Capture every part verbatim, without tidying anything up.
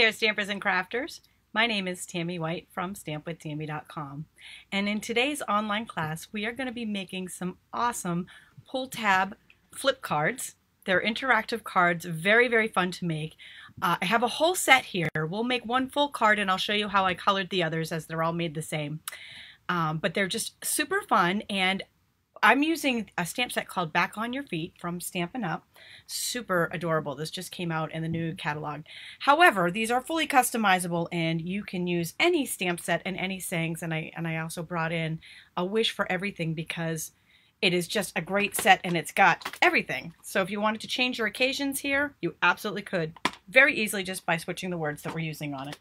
there, stampers and crafters. My name is Tammy White from stamp with tammy dot com, and in today's online class we are going to be making some awesome pull tab flip cards. They're interactive cards, very very fun to make. Uh, I have a whole set here. We'll make one full card and I'll show you how I colored the others as they're all made the same. Um, but they're just super fun, and I'm using a stamp set called Back on Your Feet from Stampin' Up. Super adorable. This just came out in the new catalog. However, these are fully customizable and you can use any stamp set and any sayings. And I, and I also brought in A Wish For Everything because it is just a great set and it's got everything. So if you wanted to change your occasions here, you absolutely could very easily just by switching the words that we're using on it.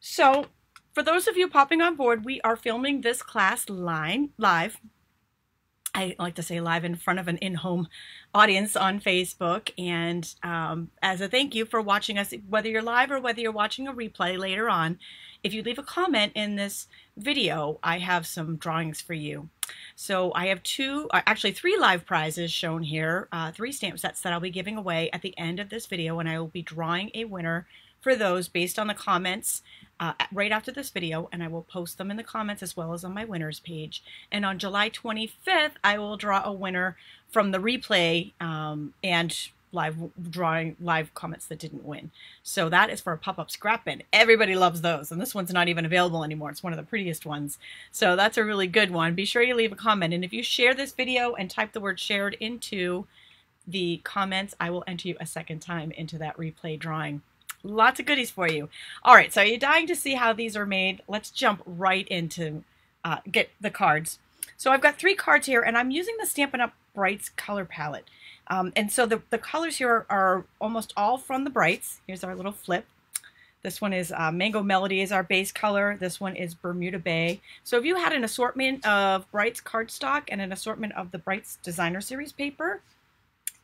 So for those of you popping on board, we are filming this class line, live. I like to say live in front of an in-home audience on Facebook. And um, as a thank you for watching us, whether you're live or whether you're watching a replay later on, if you leave a comment in this video, I have some drawings for you. So I have two, actually three live prizes shown here, uh, three stamp sets that I'll be giving away at the end of this video, and I will be drawing a winner for those based on the comments uh, right after this video, and I will post them in the comments as well as on my winners page. And on July twenty-fifth, I will draw a winner from the replay um, and live drawing, live comments that didn't win. So that is for a pop-up scrap bin. Everybody loves those, and this one's not even available anymore. It's one of the prettiest ones. So that's a really good one. Be sure you leave a comment, and if you share this video and type the word shared into the comments, I will enter you a second time into that replay drawing. Lots of goodies for you. All right, so are you dying to see how these are made? Let's jump right into uh, get the cards. So I've got three cards here, and I'm using the Stampin' Up! Brights color palette. Um, and so the, the colors here are, are almost all from the Brights. Here's our little flip. This one is uh, Mango Melody is our base color. This one is Bermuda Bay. So if you had an assortment of Brights cardstock and an assortment of the Brights Designer Series paper,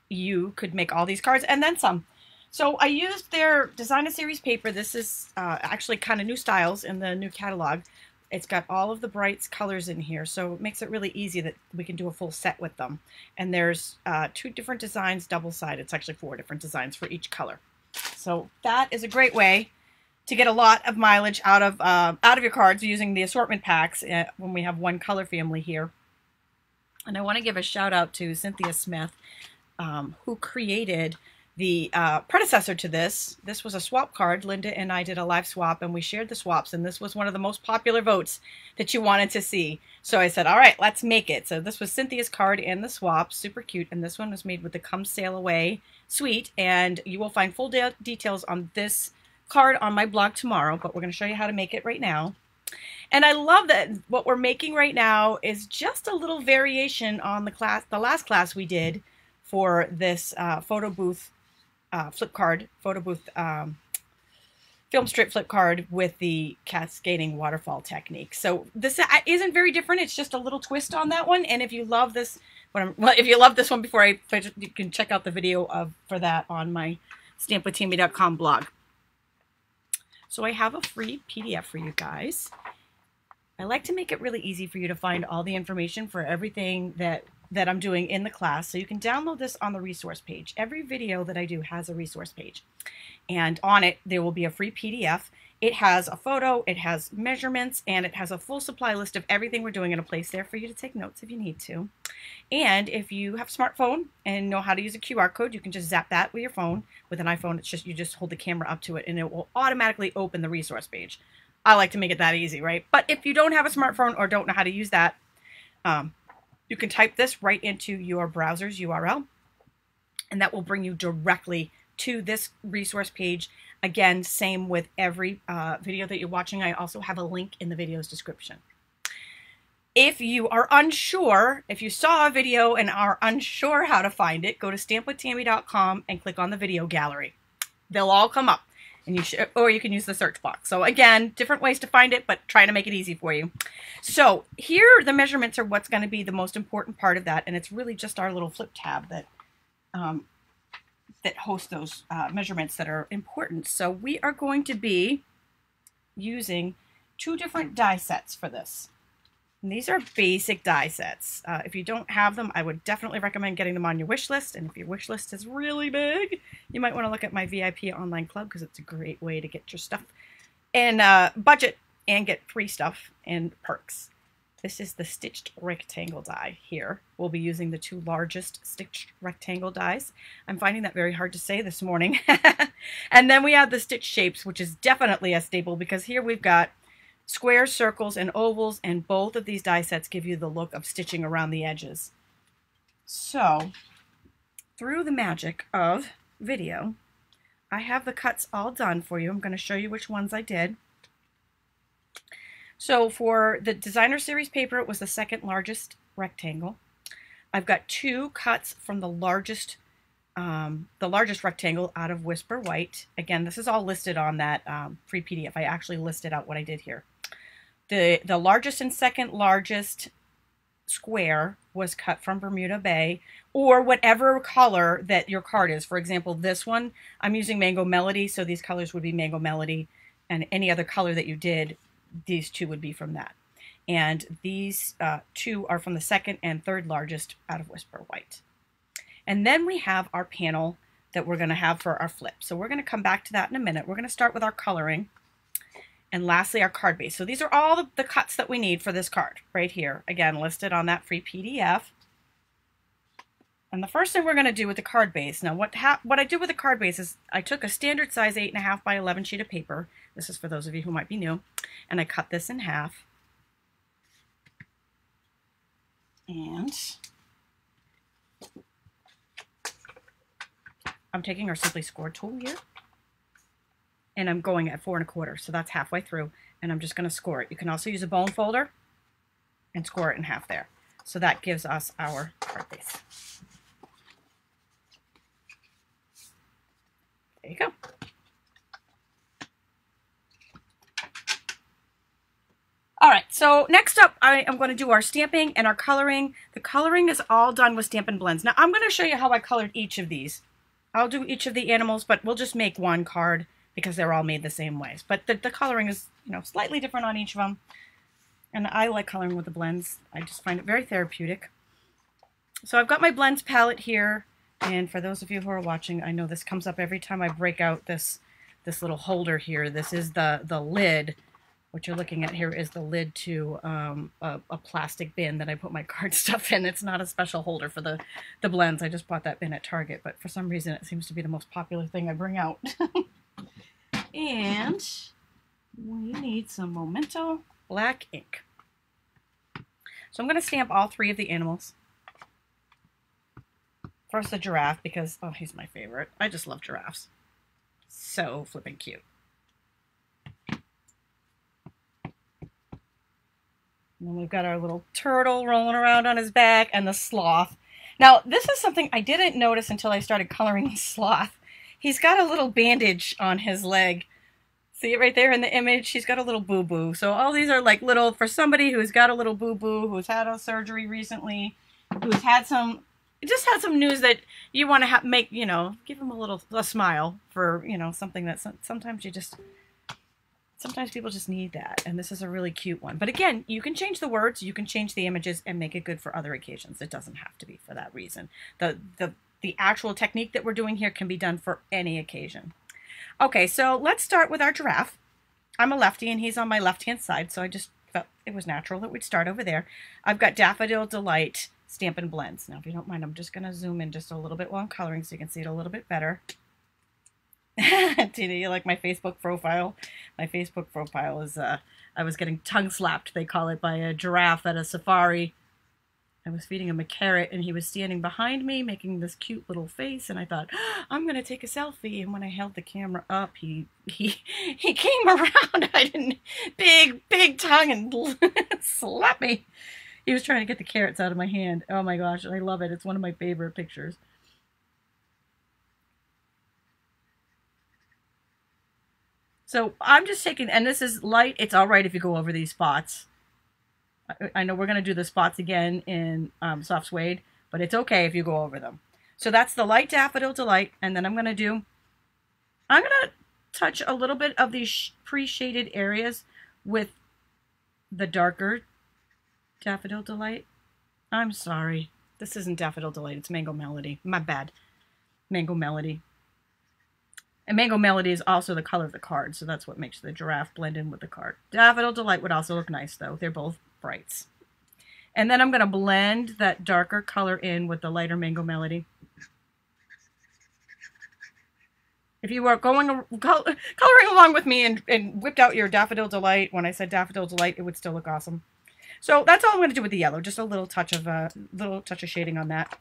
you could make all these cards and then some. So I used their Designer Series paper. This is uh, actually kind of new styles in the new catalog. It's got all of the Brights colors in here, so it makes it really easy that we can do a full set with them. And there's uh, two different designs, double-sided. It's actually four different designs for each color. So that is a great way to get a lot of mileage out of uh, out of your cards using the assortment packs uh, when we have one color family here. And I want to give a shout-out to Cynthia Smith, um, who created the uh, predecessor to this. This was a swap card. Linda and I did a live swap and we shared the swaps, and this was one of the most popular votes that you wanted to see. So I said, all right, let's make it. So this was Cynthia's card and the swap, super cute. And this one was made with the Come Sail Away suite, and you will find full de details on this card on my blog tomorrow, but we're gonna show you how to make it right now. And I love that what we're making right now is just a little variation on the class, the last class we did for this uh, photo booth Uh, flip card, photo booth, um, film strip flip card with the cascading waterfall technique. So this isn't very different. It's just a little twist on that one. And if you love this, what I'm, well, if you love this one before I, you can check out the video of for that on my stamp with tammy dot com blog. So I have a free P D F for you guys. I like to make it really easy for you to find all the information for everything that that I'm doing in the class. So you can download this on the resource page. Every video that I do has a resource page, and on it there will be a free P D F. It has a photo, it has measurements, and it has a full supply list of everything we're doing in a place there for you to take notes if you need to. And if you have a smartphone and know how to use a Q R code, you can just zap that with your phone. With an iPhone, it's just you just hold the camera up to it and it will automatically open the resource page. I like to make it that easy, right? But if you don't have a smartphone or don't know how to use that, um, you can type this right into your browser's U R L, and that will bring you directly to this resource page. Again, same with every uh, video that you're watching. I also have a link in the video's description. If you are unsure, if you saw a video and are unsure how to find it, go to stamp with tammy dot com and click on the video gallery. They'll all come up. And you should, or you can use the search box. So again, different ways to find it, but trying to make it easy for you. So here, the measurements are what's going to be the most important part of that, and it's really just our little flip tab that um, that hosts those uh, measurements that are important. So we are going to be using two different die sets for this. And these are basic die sets. Uh, if you don't have them, I would definitely recommend getting them on your wish list. And if your wish list is really big, you might want to look at my V I P online club, because it's a great way to get your stuff and uh, budget and get free stuff and perks. This is the stitched rectangle die here. We'll be using the two largest stitched rectangle dies. I'm finding that very hard to say this morning. And then we have the stitch shapes, which is definitely a staple, because here we've got squares, circles, and ovals, and both of these die sets give you the look of stitching around the edges. So, through the magic of video, I have the cuts all done for you. I'm going to show you which ones I did. So for the Designer Series paper, it was the second largest rectangle. I've got two cuts from the largest um, the largest rectangle out of Whisper White. Again, this is all listed on that um, free P D F. I actually listed out what I did here. The, the largest and second largest square was cut from Bermuda Bay, or whatever color that your card is. For example, this one, I'm using Mango Melody, so these colors would be Mango Melody, and any other color that you did, these two would be from that. And these uh, two are from the second and third largest out of Whisper White. And then we have our panel that we're going to have for our flip. So we're going to come back to that in a minute. We're going to start with our coloring, and lastly our card base. So these are all the, the cuts that we need for this card right here. Again, listed on that free P D F. And the first thing we're going to do with the card base, now what what I did with the card base is I took a standard size eight and a half by eleven sheet of paper. This is for those of you who might be new. And I cut this in half. And I'm taking our Simply Score tool here. And I'm going at four and a quarter, so that's halfway through. And I'm just going to score it. You can also use a bone folder and score it in half there. So that gives us our card base. There you go. All right, so next up, I am going to do our stamping and our coloring. The coloring is all done with Stampin' Blends. Now, I'm going to show you how I colored each of these. I'll do each of the animals, but we'll just make one card because they're all made the same ways. But the, the coloring is, you know, slightly different on each of them. And I like coloring with the blends. I just find it very therapeutic. So I've got my blends palette here. And for those of you who are watching, I know this comes up every time I break out this this little holder here. This is the, the lid. What you're looking at here is the lid to um, a, a plastic bin that I put my card stuff in. It's not a special holder for the, the blends. I just bought that bin at Target, but for some reason it seems to be the most popular thing I bring out. And we need some Memento Black ink. So I'm going to stamp all three of the animals. First the giraffe, because, oh, he's my favorite. I just love giraffes. So flipping cute. And then we've got our little turtle rolling around on his back, and the sloth. Now, this is something I didn't notice until I started coloring the sloth. He's got a little bandage on his leg. See it right there in the image? He's got a little boo-boo. So all these are like little, for somebody who's got a little boo-boo, who's had a surgery recently, who's had some, just had some news that you want to ha make, you know, give them a little, a smile for, you know, something that some, sometimes you just, sometimes people just need that. And this is a really cute one. But again, you can change the words, you can change the images, and make it good for other occasions. It doesn't have to be for that reason. The, the, the actual technique that we're doing here can be done for any occasion. Okay, so let's start with our giraffe. I'm a lefty and he's on my left-hand side, so I just felt it was natural that we'd start over there. I've got Daffodil Delight Stampin' Blends. Now, if you don't mind, I'm just going to zoom in just a little bit while I'm coloring so you can see it a little bit better. Do you like my Facebook profile? My Facebook profile is, uh, I was getting tongue-slapped, they call it, by a giraffe at a safari. I was feeding him a carrot and he was standing behind me making this cute little face, and I thought, oh, I'm going to take a selfie. And when I held the camera up, he he he came around. I didn't, big, big tongue and slap me. He was trying to get the carrots out of my hand. Oh my gosh, I love it. It's one of my favorite pictures. So I'm just taking, and this is light. It's all right if you go over these spots. I know we're going to do the spots again in um, Soft Suede, but it's okay if you go over them. So that's the light Daffodil Delight, and then I'm going to do, I'm going to touch a little bit of these pre-shaded areas with the darker Daffodil Delight? I'm sorry. This isn't Daffodil Delight. It's Mango Melody. My bad. Mango Melody. And Mango Melody is also the color of the card, so that's what makes the giraffe blend in with the card. Daffodil Delight would also look nice, though. They're both brights. And then I'm going to blend that darker color in with the lighter Mango Melody. If you were going coloring along with me and, and whipped out your Daffodil Delight, when I said Daffodil Delight, it would still look awesome. So that's all I'm going to do with the yellow, just a little touch of a little touch of shading on that.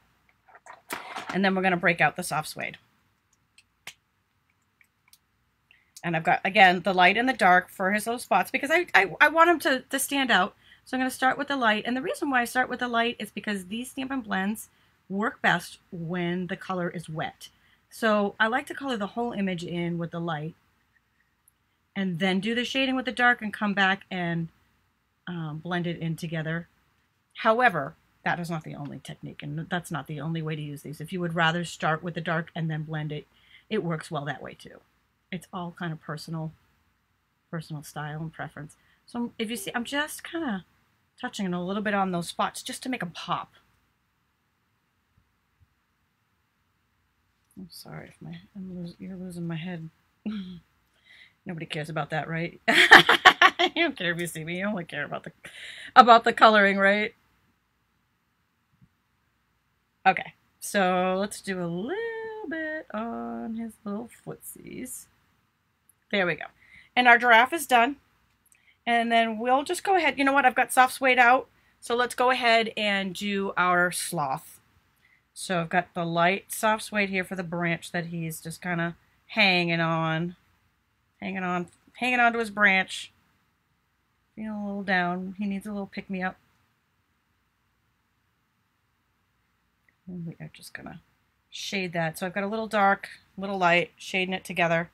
And then we're going to break out the Soft Suede. And I've got, again, the light and the dark for his little spots because I, I, I want him to, to stand out. So I'm going to start with the light. And the reason why I start with the light is because these Stampin' Blends work best when the color is wet. So I like to color the whole image in with the light and then do the shading with the dark and come back and um, blend it in together. However, that is not the only technique, and that's not the only way to use these. If you would rather start with the dark and then blend it, it works well that way too. It's all kind of personal, personal style and preference. So if you see, I'm just kind of touching a little bit on those spots just to make them pop. I'm sorry if my I'm losing, you're losing my head. Nobody cares about that, right? You don't care if you see me. You only care about the about the coloring, right? Okay, so let's do a little bit on his little footsies. There we go. And our giraffe is done. And then we'll just go ahead. You know what? I've got Soft Suede out, so let's go ahead and do our sloth. So I've got the light Soft Suede here for the branch that he's just kind of hanging on, hanging on, hanging on to his branch. Feeling a little down. He needs a little pick-me-up. And we are just going to shade that. So I've got a little dark, little light, shading it together.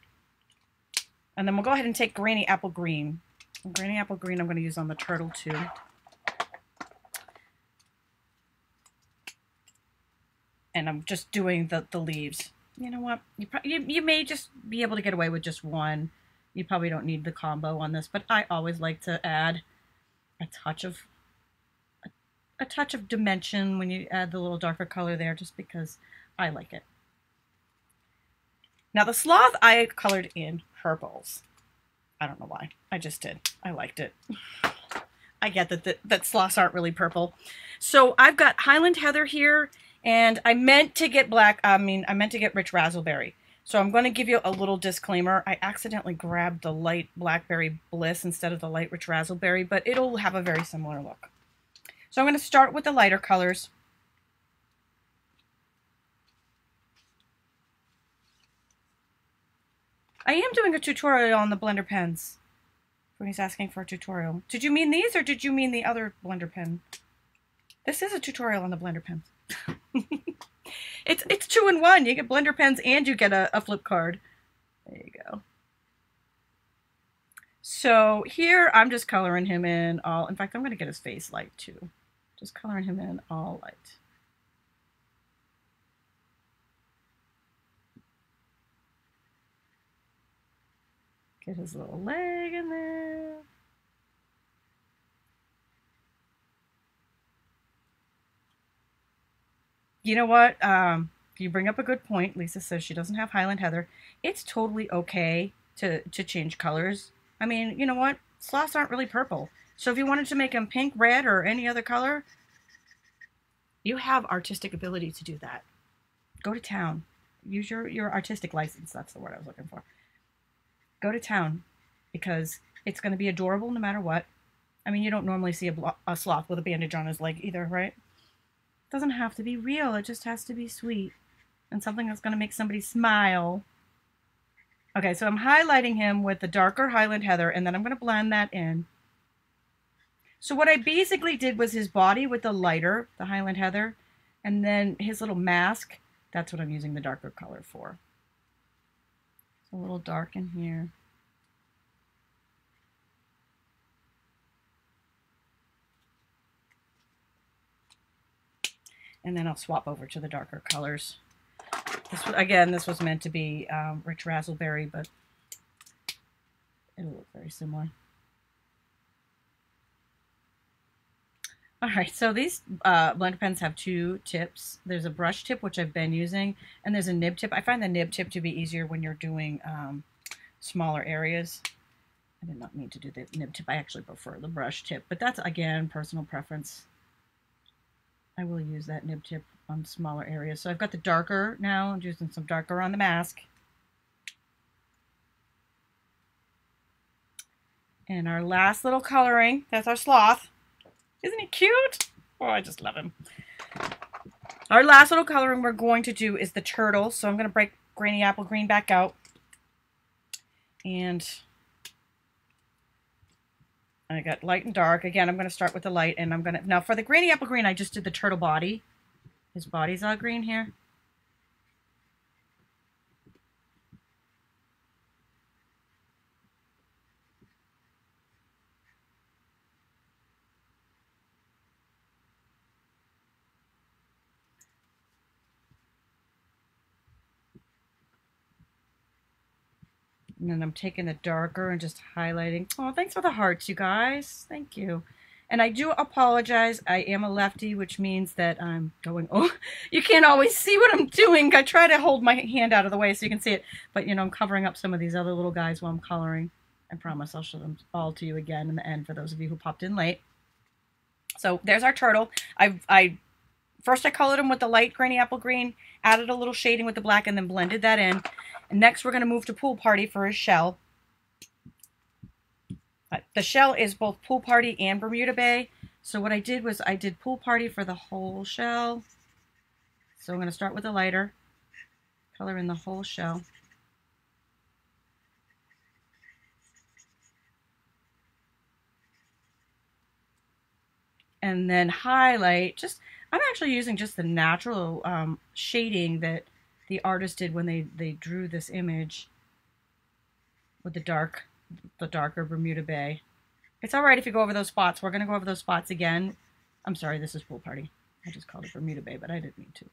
And then we'll go ahead and take Granny Apple Green. And Granny Apple Green I'm going to use on the turtle too. And I'm just doing the, the leaves. You know what? You, you, you may just be able to get away with just one. You probably don't need the combo on this, but I always like to add a touch of a, a touch of dimension when you add the little darker color there, just because I like it. Now the sloth I colored in purples. I don't know why. I just did. I liked it. I get that the, that sloths aren't really purple. So I've got Highland Heather here. And I meant to get black, I mean, I meant to get Rich Razzleberry. So I'm going to give you a little disclaimer. I accidentally grabbed the light Blackberry Bliss instead of the light Rich Razzleberry, but it'll have a very similar look. So I'm going to start with the lighter colors. I am doing a tutorial on the blender pens. He's asking for a tutorial. Did you mean these or did you mean the other blender pen? This is a tutorial on the blender pens. it's it's two in one. You get blender pens and you get a, a flip card. There you go. So here I'm just coloring him in all. In fact, I'm going to get his face light too. Just coloring him in all light. Get his little leg in there. You know what? Um, you bring up a good point. Lisa says she doesn't have Highland Heather. It's totally okay to, to change colors. I mean, you know what? Sloths aren't really purple. So if you wanted to make them pink, red, or any other color, you have artistic ability to do that. Go to town. Use your, your artistic license. That's the word I was looking for. Go to town because it's going to be adorable no matter what. I mean, you don't normally see a, a sloth with a bandage on his leg either, right? Doesn't have to be real, it just has to be sweet and something that's going to make somebody smile. Okay, so I'm highlighting him with the darker Highland Heather and then I'm going to blend that in. So what I basically did was his body with the lighter, the Highland Heather, and then his little mask, that's what I'm using the darker color for. It's a little dark in here. And then I'll swap over to the darker colors. This was, again, this was meant to be um, Rich Razzleberry, but it'll look very similar. All right, so these uh, blank pens have two tips. There's a brush tip, which I've been using, and there's a nib tip. I find the nib tip to be easier when you're doing um, smaller areas. I did not mean to do the nib tip. I actually prefer the brush tip, but that's, again, personal preference. I will use that nib tip on smaller areas. So I've got the darker now. I'm using some darker on the mask. And our last little coloring, that's our sloth. Isn't he cute? Oh, I just love him. Our last little coloring we're going to do is the turtle. So I'm going to break Granny Apple Green back out. And I got light and dark. Again, I'm going to start with the light. And I'm going to, now for the Granny Apple Green, I just did the turtle body. His body's all green here. And then I'm taking the darker and just highlighting. Oh, thanks for the hearts, you guys. Thank you. And I do apologize. I am a lefty, which means that I'm going, oh, you can't always see what I'm doing. I try to hold my hand out of the way so you can see it. But, you know, I'm covering up some of these other little guys while I'm coloring. I promise I'll show them all to you again in the end for those of you who popped in late. So there's our turtle. I, I First I colored him with the light Granny Apple Green, added a little shading with the black, and then blended that in. Next, we're going to move to Pool Party for his shell. The shell is both Pool Party and Bermuda Bay. So what I did was I did Pool Party for the whole shell. So I'm going to start with a lighter, color in the whole shell. And then highlight. Just I'm actually using just the natural um, shading that the artist did when they they drew this image with the dark the darker Bermuda Bay. It's all right if you go over those spots. We're going to go over those spots again. I'm sorry, this is Pool Party. I just called it Bermuda Bay, but I didn't mean to.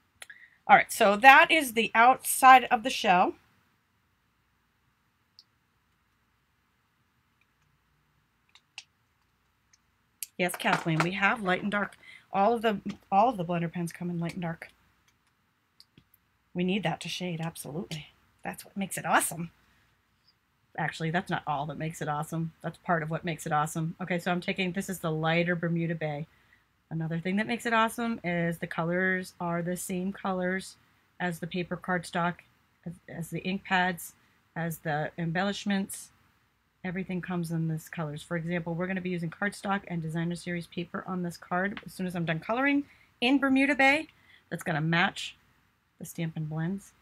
All right, so that is the outside of the shell. Yes, Kathleen, we have light and dark. All of the all of the blender pens come in light and dark. We need that to shade, absolutely. That's what makes it awesome. Actually, that's not all that makes it awesome. That's part of what makes it awesome. Okay, so I'm taking, this is the lighter Bermuda Bay. Another thing that makes it awesome is the colors are the same colors as the paper cardstock, as, as the ink pads, as the embellishments. Everything comes in these colors. For example, we're going to be using cardstock and designer series paper on this card as soon as I'm done coloring in Bermuda Bay. That's going to match the Stampin' Blends,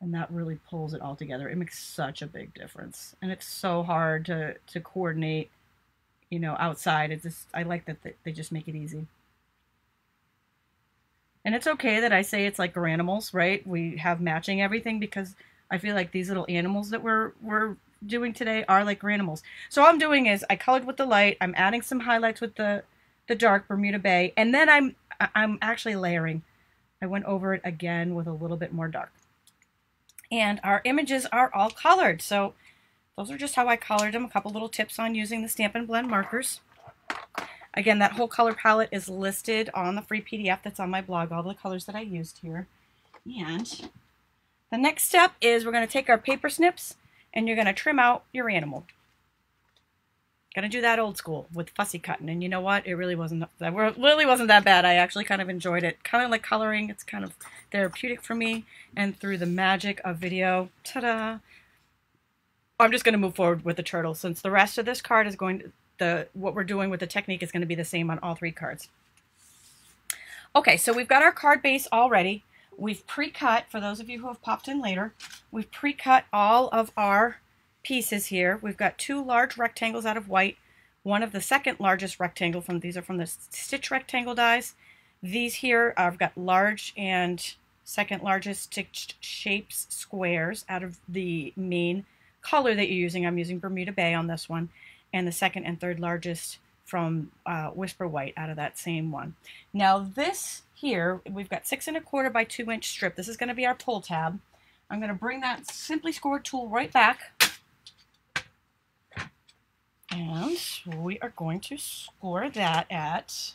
and that really pulls it all together. It makes such a big difference, and it's so hard to to coordinate, you know, outside. It's just, I like that they just make it easy. And it's okay that I say it's like Granimals, right? We have matching everything, because I feel like these little animals that we're we're doing today are like Granimals. So all I'm doing is I colored with the light. I'm adding some highlights with the the dark Bermuda Bay, and then I'm I'm actually layering. I went over it again with a little bit more dark. And our images are all colored. So those are just how I colored them. A couple little tips on using the Stampin' Blend markers. Again, that whole color palette is listed on the free P D F that's on my blog, all the colors that I used here. And the next step is we're going to take our paper snips and you're going to trim out your animal. Gonna do that old school with fussy cutting, and you know what? It really wasn't that really wasn't that bad. I actually kind of enjoyed it, kind of like coloring. It's kind of therapeutic for me, and through the magic of video, ta-da! I'm just gonna move forward with the turtle, since the rest of this card is going to, the what we're doing with the technique is going to be the same on all three cards. Okay, so we've got our card base all ready. We've pre-cut, for those of you who have popped in later. We've pre-cut all of our pieces here. We've got two large rectangles out of white, one of the second largest rectangle from, these are from the stitch rectangle dies. These here, I've got large and second largest stitched shapes squares out of the main color that you're using. I'm using Bermuda Bay on this one, and the second and third largest from uh, Whisper White out of that same one. Now this here, we've got six and a quarter by two inch strip. This is going to be our pull tab. I'm going to bring that Simply Scored tool right back. And we are going to score that at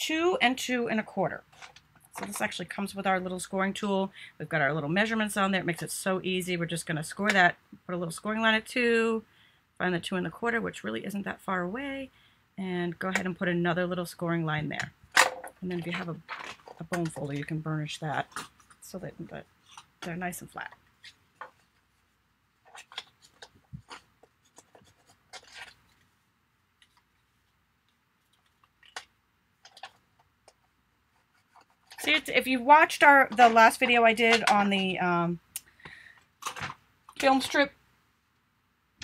two and two and a quarter. So this actually comes with our little scoring tool. We've got our little measurements on there. It makes it so easy. We're just going to score that, put a little scoring line at two, find the two and a quarter, which really isn't that far away, and go ahead and put another little scoring line there. And then if you have a, a bone folder, you can burnish that so that, that they're nice and flat. See, it's, if you watched our the last video I did on the um, film strip,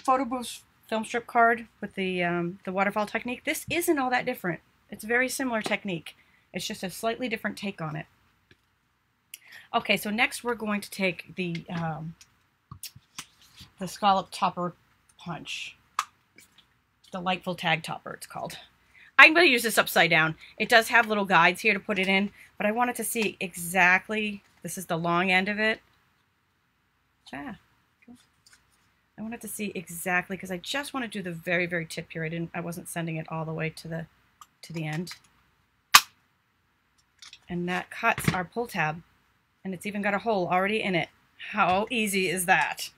photo booth film strip card with the um, the waterfall technique, this isn't all that different. It's a very similar technique. It's just a slightly different take on it. Okay, so next we're going to take the um, the scallop topper punch, delightful tag topper. It's called. I'm going to use this upside down. It does have little guides here to put it in, but I wanted to see exactly, this is the long end of it. Ah, cool. I wanted to see exactly, because I just want to do the very, very tip here. I didn't, I wasn't sending it all the way to the, to the end. And that cuts our pull tab, and it's even got a hole already in it. How easy is that?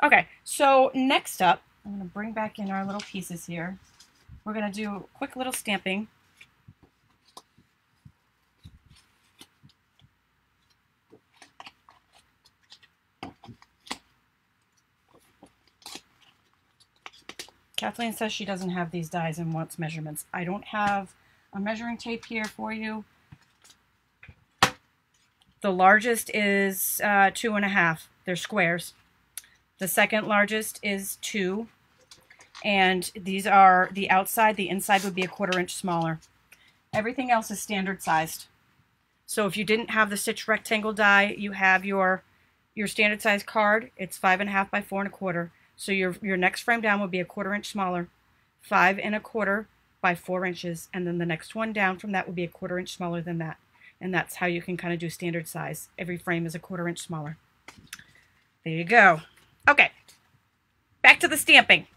Okay, so next up, I'm going to bring back in our little pieces here. We're going to do a quick little stamping. Kathleen says she doesn't have these dies and wants measurements. I don't have a measuring tape here for you. The largest is uh, two and a half. They're squares. The second largest is two, and these are the outside. The inside would be a quarter inch smaller. Everything else is standard sized. So if you didn't have the stitch rectangle die, you have your your standard size card. It's five and a half by four and a quarter. So your your next frame down would be a quarter inch smaller, five and a quarter by four inches, and then the next one down from that would be a quarter inch smaller than that. And that's how you can kind of do standard size. Every frame is a quarter inch smaller. There you go. Okay, back to the stamping.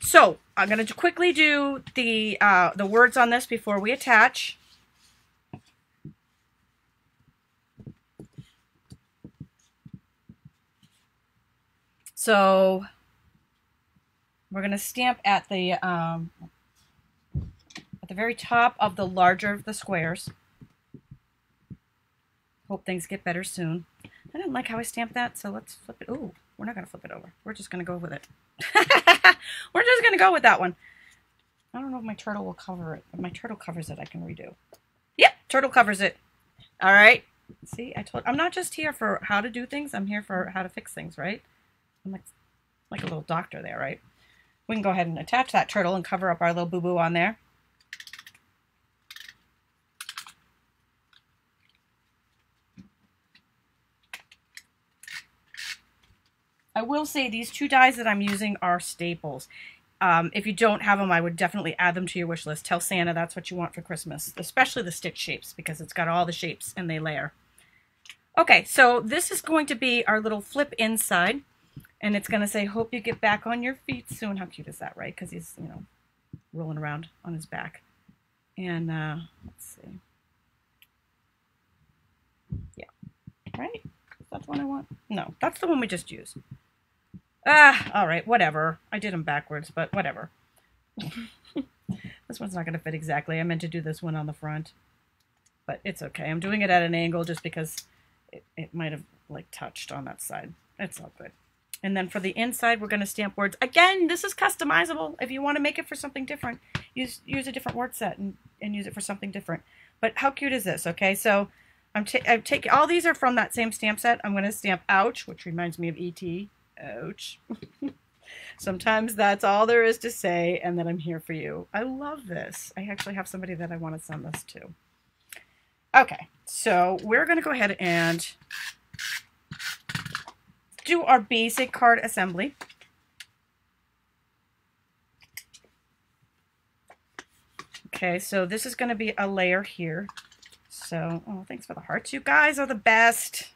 So I'm going to quickly do the uh, the words on this before we attach. So we're going to stamp at the um, at the very top of the larger of the squares. Hope things get better soon. I didn't like how I stamped that, so let's flip it. Ooh. We're not going to flip it over. We're just going to go with it. We're just going to go with that one. I don't know if my turtle will cover it. If my turtle covers it, I can redo. Yep, turtle covers it. All right. See, I told, I'm not just here for how to do things. I'm here for how to fix things, right? I'm like, like a little doctor there, right? We can go ahead and attach that turtle and cover up our little boo-boo on there. I will say these two dies that I'm using are staples. Um, if you don't have them, I would definitely add them to your wish list. Tell Santa that's what you want for Christmas, especially the stitch shapes, because it's got all the shapes and they layer. Okay, so this is going to be our little flip inside, and it's going to say, hope you get back on your feet soon. How cute is that, right? Because he's, you know, rolling around on his back. And uh, let's see. Yeah, right? Is that the one I want? No, that's the one we just used. Ah, all right, whatever. I did them backwards, but whatever. This one's not going to fit exactly. I meant to do this one on the front, but it's okay. I'm doing it at an angle just because it, it might have like touched on that side. It's all good. And then for the inside, we're going to stamp words. Again, this is customizable. If you want to make it for something different, use use a different word set and, and use it for something different. But how cute is this? Okay, so I'm, ta I'm taking, all these are from that same stamp set. I'm going to stamp ouch, which reminds me of E T Ouch. Sometimes that's all there is to say, and that I'm here for you. I love this. I actually have somebody that I want to send this to. Okay, so we're going to go ahead and do our basic card assembly. Okay, so this is going to be a layer here. So, oh, thanks for the hearts. You guys are the best.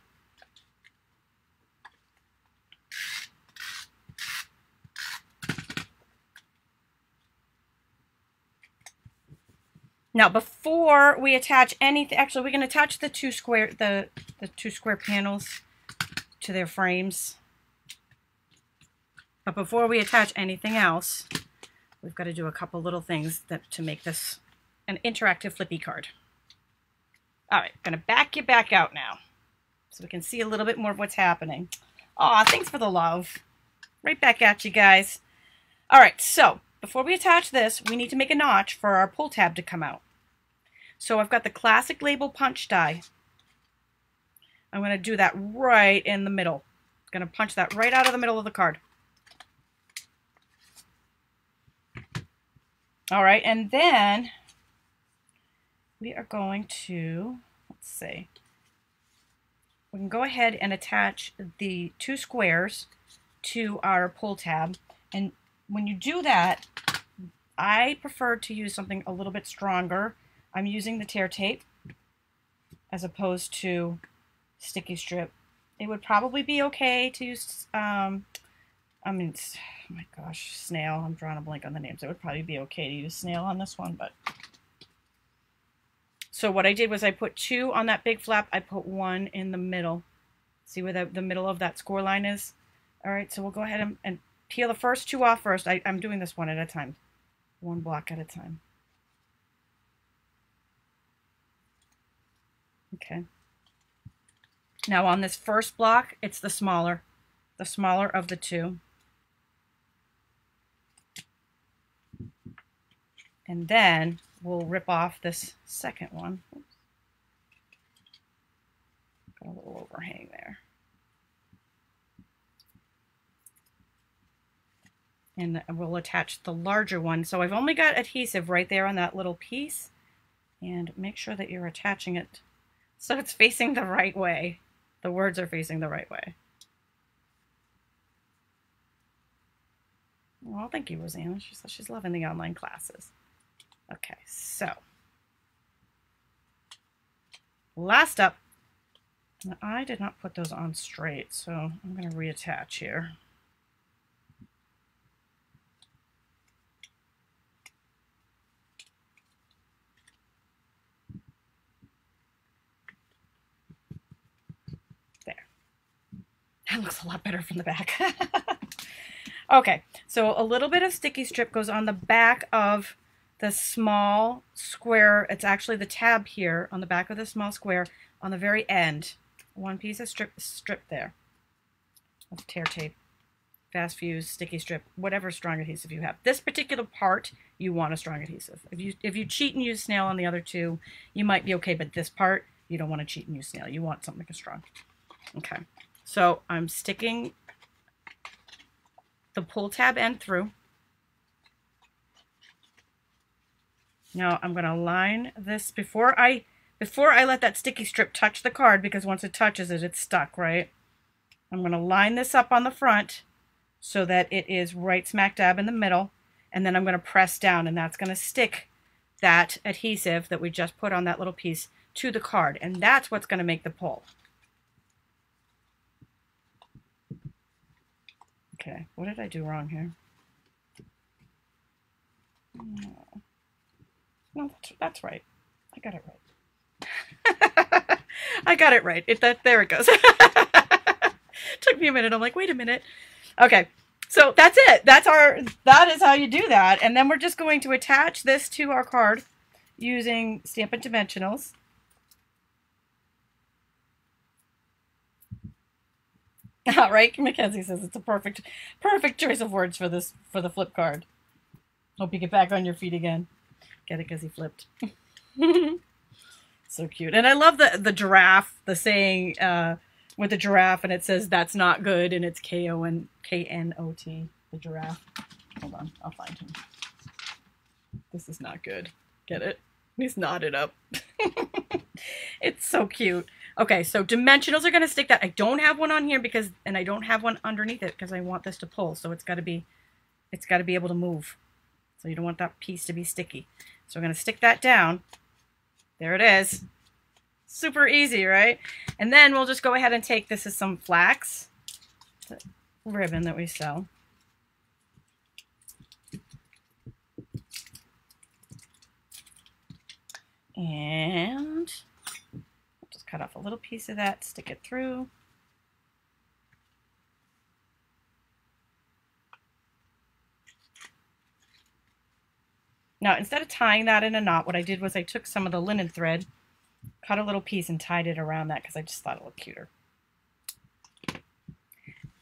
Now, before we attach anything, actually, we can attach the two square the the two square panels to their frames. But before we attach anything else, we've got to do a couple little things that to make this an interactive flippy card. All right, I'm gonna back you back out now, so we can see a little bit more of what's happening. Aw, thanks for the love. Right back at you guys. All right, so before we attach this, we need to make a notch for our pull tab to come out. So I've got the classic label punch die. I'm going to do that right in the middle. I'm going to punch that right out of the middle of the card. All right, and then we are going to, let's see, we can go ahead and attach the two squares to our pull tab. And when you do that, I prefer to use something a little bit stronger. I'm using the tear tape as opposed to sticky strip. It would probably be okay to use, um, I mean, oh my gosh, snail. I'm drawing a blank on the names. It would probably be okay to use snail on this one, but. So what I did was I put two on that big flap. I put one in the middle. See where the, the middle of that score line is? All right, so we'll go ahead and, and peel the first two off first. I, I'm doing this one at a time, one block at a time. Okay. Now on this first block, it's the smaller, the smaller of the two. And then we'll rip off this second one. Oops. Got a little overhang there. And we'll attach the larger one. So I've only got adhesive right there on that little piece. And make sure that you're attaching it so it's facing the right way. The words are facing the right way. Well, thank you, Rosanna. She says she's loving the online classes. Okay, so. Last up. I did not put those on straight, so I'm going to reattach here. That looks a lot better from the back. Okay, so a little bit of sticky strip goes on the back of the small square. It's actually the tab here on the back of the small square on the very end. One piece of strip strip there. That's tear tape, fast fuse, sticky strip, whatever strong adhesive you have. This particular part, you want a strong adhesive. If you, if you cheat and use snail on the other two, you might be okay, but this part, you don't want to cheat and use snail. You want something strong. Okay. So I'm sticking the pull tab end through. Now I'm going to line this before I before I let that sticky strip touch the card, because once it touches it, it's stuck, right? I'm going to line this up on the front so that it is right smack dab in the middle, and then I'm going to press down, and that's going to stick that adhesive that we just put on that little piece to the card, and that's what's going to make the pull. Okay, what did I do wrong here? No, that's, that's right. I got it right. I got it right. It, that, there it goes. Took me a minute. I'm like, wait a minute. Okay, so that's it. That's our, that is how you do that. And then we're just going to attach this to our card using Stampin' Dimensionals. All right, Mackenzie says it's a perfect, perfect choice of words for this, for the flip card. Hope you get back on your feet again. Get it, because he flipped. So cute. And I love the, the giraffe, the saying uh, with the giraffe, and it says that's not good, and it's K O N K N O T, the giraffe. Hold on, I'll find him. This is not good. Get it? He's knotted up. It's so cute. Okay, so dimensionals are going to stick that. I don't have one on here because, and I don't have one underneath it because I want this to pull. So it's got to be, it's got to be able to move. So you don't want that piece to be sticky. So I'm going to stick that down. There it is. Super easy, right? And then we'll just go ahead and take, this is some flax ribbon that we sew. And I'll just cut off a little piece of that, stick it through. Now, instead of tying that in a knot, what I did was I took some of the linen thread, cut a little piece, and tied it around that because I just thought it looked cuter.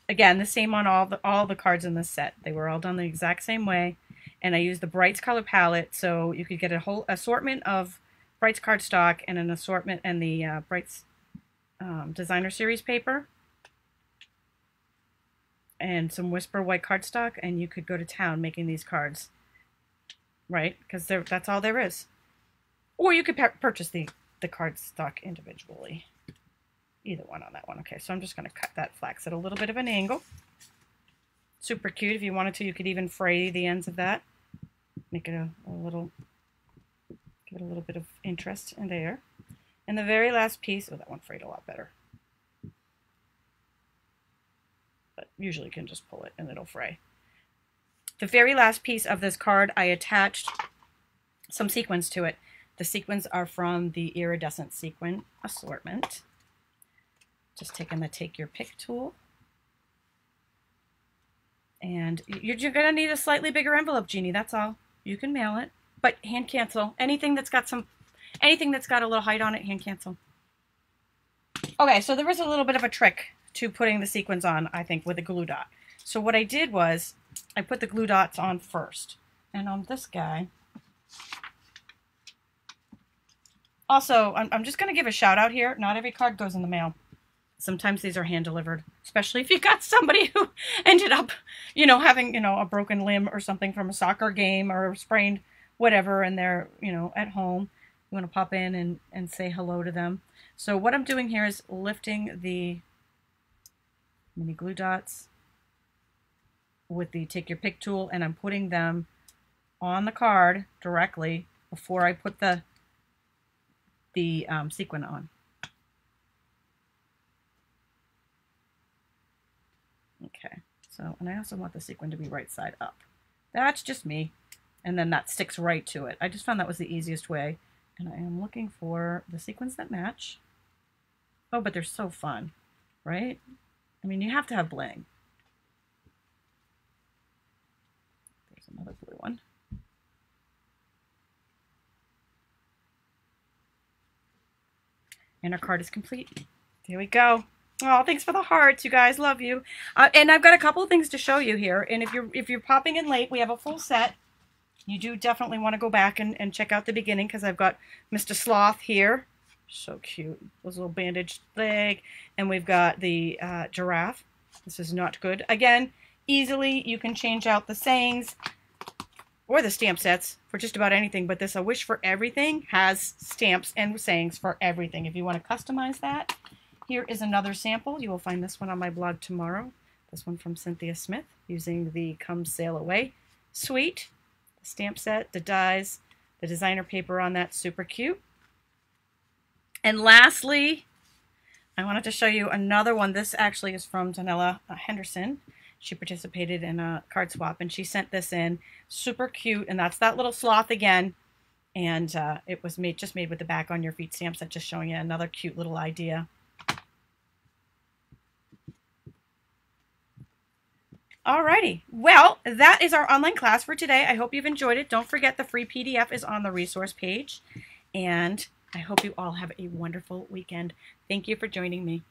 Again, the same on all the, all the cards in this set. They were all done the exact same way, and I used the Brights color palette, so you could get a whole assortment of Brights cardstock and an assortment and the uh, Brights um, Designer Series paper and some Whisper White cardstock, and you could go to town making these cards, right? Because that's all there is. Or you could purchase the, the cardstock individually. Either one on that one. Okay, so I'm just going to cut that flax at a little bit of an angle. Super cute. If you wanted to, you could even fray the ends of that. Make it a, a little, give it a little bit of interest in there. And the very last piece, oh, that one frayed a lot better. But usually you can just pull it and it'll fray. The very last piece of this card, I attached some sequins to it. The sequins are from the iridescent sequin assortment. Just taking the Take Your Pick tool. And you're, you're going to need a slightly bigger envelope, Jeannie, that's all. You can mail it, but hand cancel. Anything that's got some, anything that's got a little height on it, hand cancel. Okay, so there was a little bit of a trick to putting the sequins on, I think, with a glue dot. So what I did was I put the glue dots on first. And on this guy, also, I'm, I'm just going to give a shout out here. Not every card goes in the mail. Sometimes these are hand delivered, especially if you got somebody who ended up, you know, having, you know, a broken limb or something from a soccer game or sprained whatever, and they're, you know, at home. You want to pop in and, and say hello to them. So what I'm doing here is lifting the mini glue dots with the Take Your Pick tool, and I'm putting them on the card directly before I put the, the um, sequin on. Okay, so, and I also want the sequin to be right side up. That's just me. And then that sticks right to it. I just found that was the easiest way. And I am looking for the sequins that match. Oh, but they're so fun, right? I mean, you have to have bling. There's another blue one. And our card is complete. There we go. Oh, thanks for the hearts, you guys. Love you. Uh, and I've got a couple of things to show you here. And if you're if you're popping in late, we have a full set. You do definitely want to go back and, and check out the beginning, because I've got Mister Sloth here. So cute. Those little bandaged leg. And we've got the uh, giraffe. This is not good. Again, easily you can change out the sayings or the stamp sets for just about anything. But this A Wish For Everything has stamps and sayings for everything. If you want to customize that. Here is another sample. You will find this one on my blog tomorrow. This one from Cynthia Smith using the Come Sail Away suite. The stamp set, the dies, the designer paper on that, super cute. And lastly, I wanted to show you another one. This actually is from Danella Henderson. She participated in a card swap and she sent this in. Super cute, and that's that little sloth again. And uh, it was made just made with the Back on Your Feet stamp set, just showing you another cute little idea. Alrighty, well, that is our online class for today. I hope you've enjoyed it. Don't forget the free P D F is on the resource page. And I hope you all have a wonderful weekend. Thank you for joining me.